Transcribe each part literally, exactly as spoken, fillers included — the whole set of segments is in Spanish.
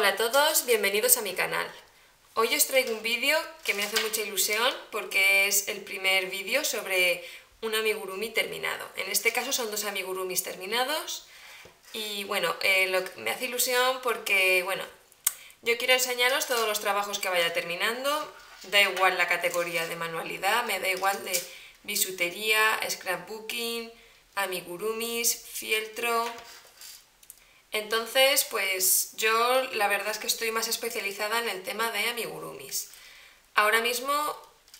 Hola a todos, bienvenidos a mi canal. Hoy os traigo un vídeo que me hace mucha ilusión porque es el primer vídeo sobre un amigurumi terminado. En este caso son dos amigurumis terminados y bueno, eh, lo que me hace ilusión porque bueno, yo quiero enseñaros todos los trabajos que vaya terminando, da igual la categoría de manualidad, me da igual de bisutería, scrapbooking, amigurumis, fieltro. Entonces, pues yo la verdad es que estoy más especializada en el tema de amigurumis. Ahora mismo,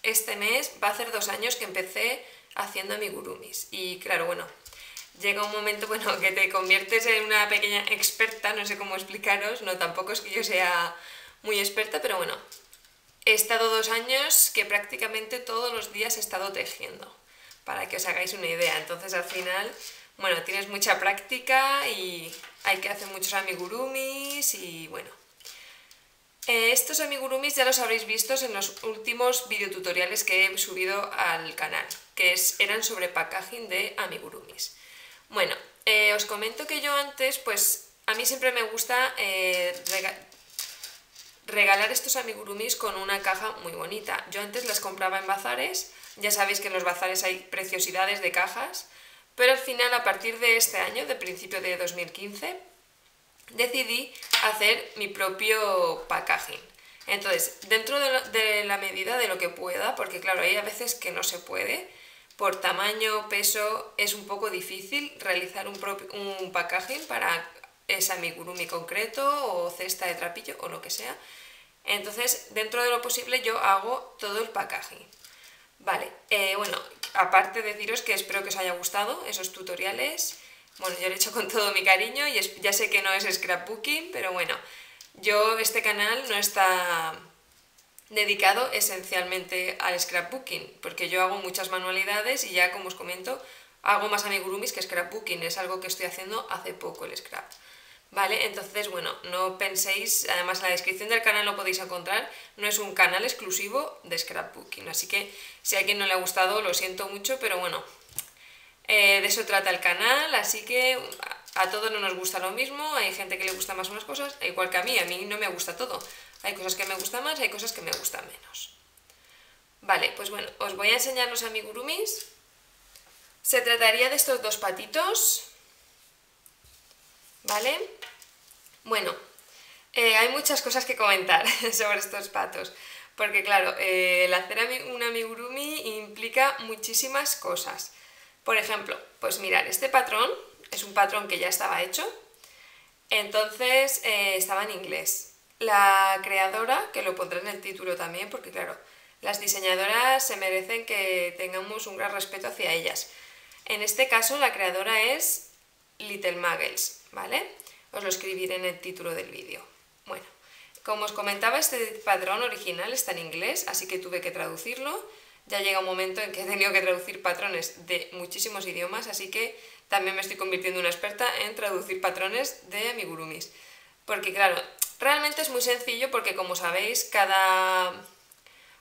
este mes, va a hacer dos años que empecé haciendo amigurumis. Y claro, bueno, llega un momento bueno, que te conviertes en una pequeña experta, no sé cómo explicaros, no tampoco es que yo sea muy experta, pero bueno, he estado dos años que prácticamente todos los días he estado tejiendo, para que os hagáis una idea. Entonces, al final, bueno, tienes mucha práctica y hay que hacer muchos amigurumis y bueno. Eh, estos amigurumis ya los habréis visto en los últimos videotutoriales que he subido al canal, que es, eran sobre packaging de amigurumis. Bueno, eh, os comento que yo antes, pues a mí siempre me gusta eh, rega regalar estos amigurumis con una caja muy bonita. Yo antes las compraba en bazares, ya sabéis que en los bazares hay preciosidades de cajas. Pero al final, a partir de este año, de principio de dos mil quince, decidí hacer mi propio packaging. Entonces, dentro de, lo, de la medida de lo que pueda, porque claro, hay a veces que no se puede, por tamaño, peso, es un poco difícil realizar un, propio, un packaging para ese amigurumi concreto o cesta de trapillo o lo que sea. Entonces, dentro de lo posible, yo hago todo el packaging. Vale, eh, bueno, aparte deciros que espero que os haya gustado esos tutoriales. Bueno, yo lo he hecho con todo mi cariño y es, ya sé que no es scrapbooking, pero bueno, yo este canal no está dedicado esencialmente al scrapbooking, porque yo hago muchas manualidades y ya, como os comento, hago más amigurumis que scrapbooking, es algo que estoy haciendo hace poco el scrap. Vale, entonces bueno, no penséis, además en la descripción del canal lo podéis encontrar, no es un canal exclusivo de scrapbooking, así que si a alguien no le ha gustado lo siento mucho, pero bueno, eh, de eso trata el canal, así que a todos no nos gusta lo mismo, hay gente que le gusta más unas cosas, igual que a mí, a mí no me gusta todo, hay cosas que me gustan más y hay cosas que me gustan menos. Vale, pues bueno, os voy a enseñar los amigurumis, se trataría de estos dos patitos, ¿vale? Bueno, eh, hay muchas cosas que comentar sobre estos patos, porque claro, eh, el hacer un amigurumi implica muchísimas cosas. Por ejemplo, pues mirad, este patrón es un patrón que ya estaba hecho, entonces eh, estaba en inglés. La creadora, que lo pondré en el título también, porque claro, las diseñadoras se merecen que tengamos un gran respeto hacia ellas. En este caso la creadora es Little Muggles, ¿vale? Os lo escribiré en el título del vídeo. Bueno, como os comentaba, este patrón original está en inglés, así que tuve que traducirlo. Ya llega un momento en que he tenido que traducir patrones de muchísimos idiomas, así que también me estoy convirtiendo en una experta en traducir patrones de amigurumis. Porque claro, realmente es muy sencillo porque como sabéis, cada...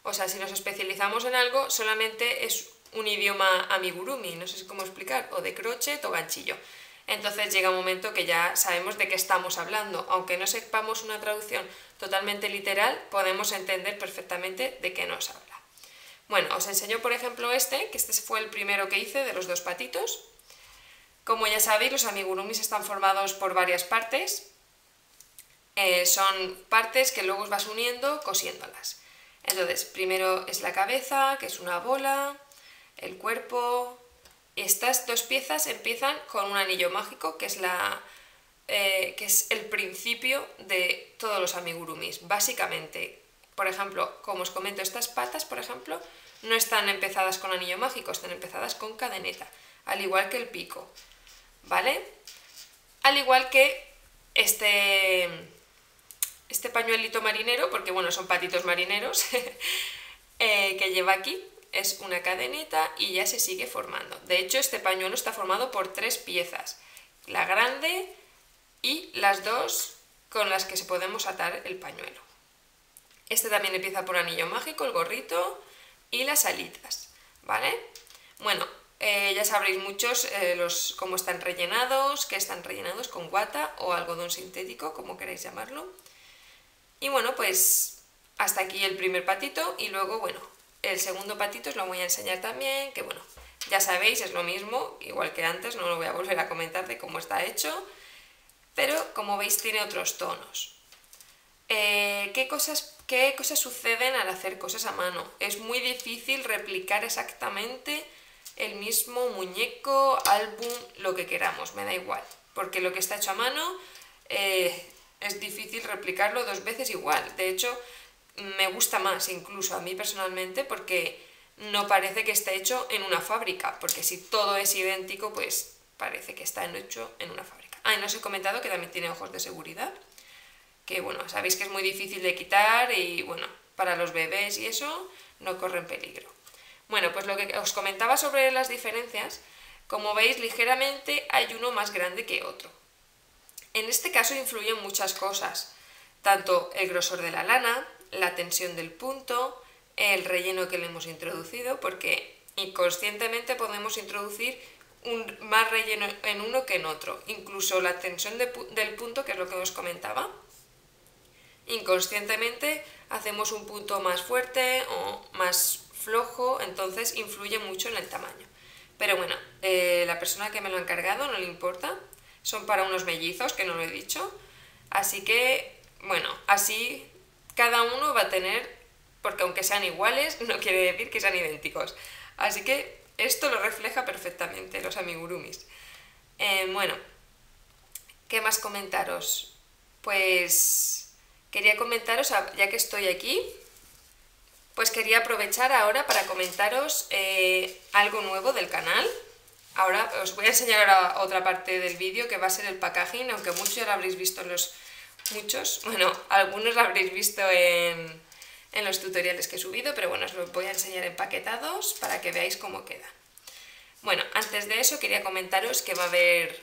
O sea, si nos especializamos en algo, solamente es un idioma amigurumi, no sé cómo explicar, o de crochet o ganchillo. Entonces llega un momento que ya sabemos de qué estamos hablando. Aunque no sepamos una traducción totalmente literal, podemos entender perfectamente de qué nos habla. Bueno, os enseño por ejemplo este, que este fue el primero que hice de los dos patitos. Como ya sabéis, los amigurumis están formados por varias partes. Eh, son partes que luego os vas uniendo cosiéndolas. Entonces, primero es la cabeza, que es una bola, el cuerpo... Estas dos piezas empiezan con un anillo mágico, que es, la, eh, que es el principio de todos los amigurumis, básicamente. Por ejemplo, como os comento, estas patas, por ejemplo, no están empezadas con anillo mágico, están empezadas con cadeneta, al igual que el pico, ¿vale? Al igual que este, este pañuelito marinero, porque bueno, son patitos marineros, eh, que lleva aquí. Es una cadeneta y ya se sigue formando. De hecho, este pañuelo está formado por tres piezas, la grande y las dos con las que se podemos atar el pañuelo. Este también empieza por anillo mágico, el gorrito y las alitas, ¿vale? Bueno, eh, ya sabréis muchos eh, los, cómo están rellenados, que están rellenados con guata o algodón sintético, como queráis llamarlo. Y bueno, pues hasta aquí el primer patito y luego, bueno, el segundo patito os lo voy a enseñar también, que bueno, ya sabéis, es lo mismo, igual que antes, no lo voy a volver a comentar de cómo está hecho, pero como veis tiene otros tonos. Eh, ¿qué cosas, qué cosas suceden al hacer cosas a mano? Es muy difícil replicar exactamente el mismo muñeco, álbum, lo que queramos, me da igual, porque lo que está hecho a mano eh, es difícil replicarlo dos veces igual. De hecho, me gusta más incluso a mí personalmente porque no parece que esté hecho en una fábrica, porque si todo es idéntico, pues parece que está hecho en una fábrica. Ah, y no os he comentado que también tiene ojos de seguridad, que bueno, sabéis que es muy difícil de quitar y bueno, para los bebés y eso no corren peligro. Bueno, pues lo que os comentaba sobre las diferencias, como veis ligeramente hay uno más grande que otro. En este caso influyen muchas cosas, tanto el grosor de la lana, la tensión del punto, el relleno que le hemos introducido, porque inconscientemente podemos introducir un, más relleno en uno que en otro, incluso la tensión de, del punto, que es lo que os comentaba, inconscientemente hacemos un punto más fuerte o más flojo, entonces influye mucho en el tamaño. Pero bueno, eh, la persona que me lo ha encargado no le importa, son para unos mellizos, que no lo he dicho, así que bueno, así cada uno va a tener, porque aunque sean iguales, no quiere decir que sean idénticos. Así que esto lo refleja perfectamente, los amigurumis. Eh, bueno, ¿qué más comentaros? Pues quería comentaros, ya que estoy aquí, pues quería aprovechar ahora para comentaros eh, algo nuevo del canal. Ahora os voy a enseñar ahora otra parte del vídeo que va a ser el packaging, aunque muchos ya lo habréis visto en los... Muchos, bueno, algunos lo habréis visto en, en los tutoriales que he subido, pero bueno, os los voy a enseñar empaquetados para que veáis cómo queda. Bueno, antes de eso quería comentaros que va a haber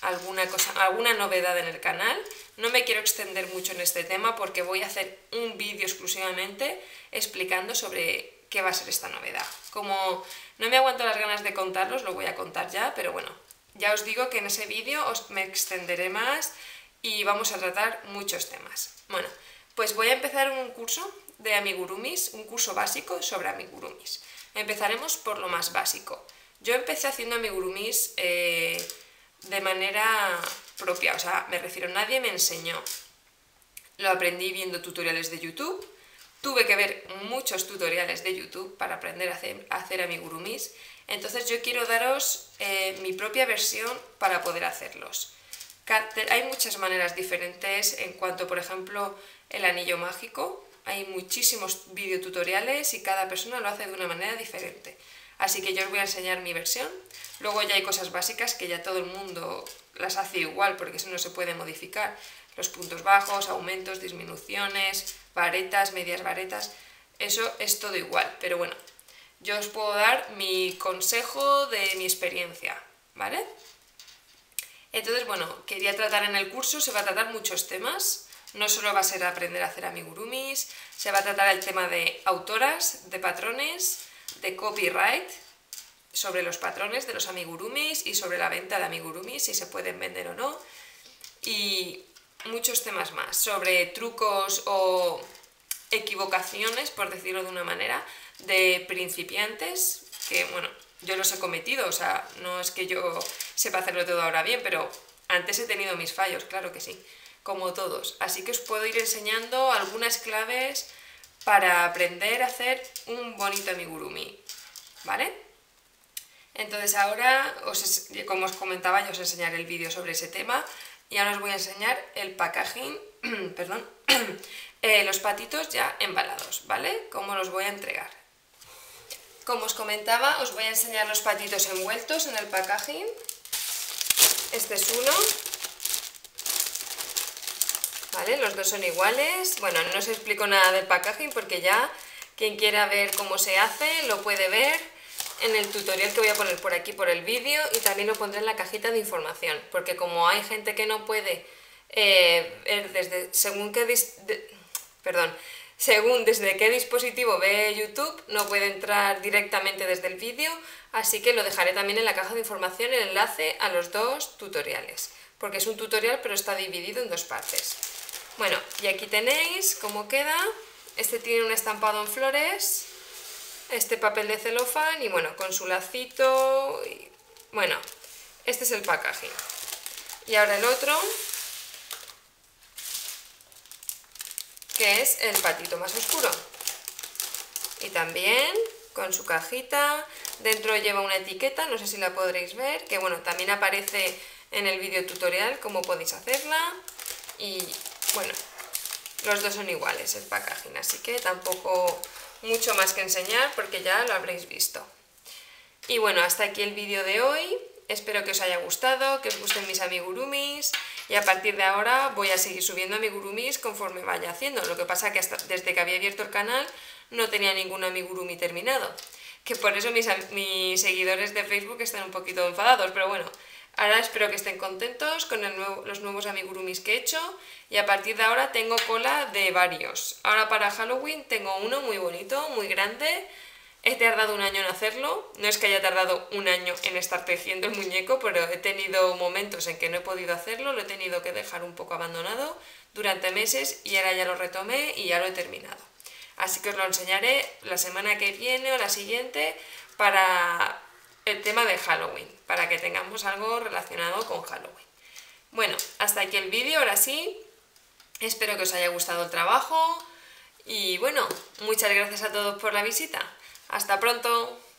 alguna cosa, alguna novedad en el canal. No me quiero extender mucho en este tema porque voy a hacer un vídeo exclusivamente explicando sobre qué va a ser esta novedad. Como no me aguanto las ganas de contarlos, lo voy a contar ya, pero bueno, ya os digo que en ese vídeo os me extenderé más y vamos a tratar muchos temas. Bueno, pues voy a empezar un curso de amigurumis, un curso básico sobre amigurumis. Empezaremos por lo más básico. Yo empecé haciendo amigurumis eh, de manera propia, o sea, me refiero, nadie me enseñó. Lo aprendí viendo tutoriales de YouTube, tuve que ver muchos tutoriales de YouTube para aprender a hacer, a hacer amigurumis, entonces yo quiero daros eh, mi propia versión para poder hacerlos. Hay muchas maneras diferentes en cuanto, por ejemplo, el anillo mágico. Hay muchísimos videotutoriales y cada persona lo hace de una manera diferente. Así que yo os voy a enseñar mi versión. Luego ya hay cosas básicas que ya todo el mundo las hace igual, porque eso no se puede modificar. Los puntos bajos, aumentos, disminuciones, varetas, medias varetas, eso es todo igual. Pero bueno, yo os puedo dar mi consejo de mi experiencia, ¿vale? Entonces, bueno, quería tratar en el curso, se va a tratar muchos temas, no solo va a ser aprender a hacer amigurumis, se va a tratar el tema de autoras, de patrones, de copyright, sobre los patrones de los amigurumis y sobre la venta de amigurumis, si se pueden vender o no, y muchos temas más, sobre trucos o equivocaciones, por decirlo de una manera, de principiantes, que bueno... Yo los he cometido, o sea, no es que yo sepa hacerlo todo ahora bien, pero antes he tenido mis fallos, claro que sí, como todos. Así que os puedo ir enseñando algunas claves para aprender a hacer un bonito amigurumi, ¿vale? Entonces ahora, os, como os comentaba, yo os enseñaré el vídeo sobre ese tema y ahora os voy a enseñar el packaging, perdón, eh, los patitos ya embalados, ¿vale? Cómo los voy a entregar. Como os comentaba, os voy a enseñar los patitos envueltos en el packaging. Este es uno. Vale, los dos son iguales. Bueno, no os explico nada del packaging porque ya quien quiera ver cómo se hace lo puede ver en el tutorial que voy a poner por aquí por el vídeo y también lo pondré en la cajita de información. Porque como hay gente que no puede eh, ver desde según qué... Dis, de, perdón... Según desde qué dispositivo ve YouTube, no puede entrar directamente desde el vídeo, así que lo dejaré también en la caja de información el enlace a los dos tutoriales, porque es un tutorial pero está dividido en dos partes. Bueno, y aquí tenéis cómo queda. Este tiene un estampado en flores, este papel de celofán y bueno, con su lacito. Y, bueno, este es el packaging. Y ahora el otro, que es el patito más oscuro. Y también con su cajita. Dentro lleva una etiqueta, no sé si la podréis ver, que bueno, también aparece en el vídeo tutorial cómo podéis hacerla. Y bueno, los dos son iguales el packaging, así que tampoco mucho más que enseñar porque ya lo habréis visto. Y bueno, hasta aquí el vídeo de hoy. Espero que os haya gustado, que os gusten mis amigurumis, y a partir de ahora voy a seguir subiendo amigurumis conforme vaya haciendo. Lo que pasa que hasta, desde que había abierto el canal no tenía ningún amigurumi terminado, que por eso mis, mis seguidores de Facebook están un poquito enfadados, pero bueno, ahora espero que estén contentos con el nuevo, los nuevos amigurumis que he hecho, y a partir de ahora tengo cola de varios. Ahora para Halloween tengo uno muy bonito, muy grande. He tardado un año en hacerlo, no es que haya tardado un año en estar tejiendo el muñeco, pero he tenido momentos en que no he podido hacerlo, lo he tenido que dejar un poco abandonado durante meses y ahora ya lo retomé y ya lo he terminado. Así que os lo enseñaré la semana que viene o la siguiente para el tema de Halloween, para que tengamos algo relacionado con Halloween. Bueno, hasta aquí el vídeo, ahora sí, espero que os haya gustado el trabajo y bueno, muchas gracias a todos por la visita. ¡Hasta pronto!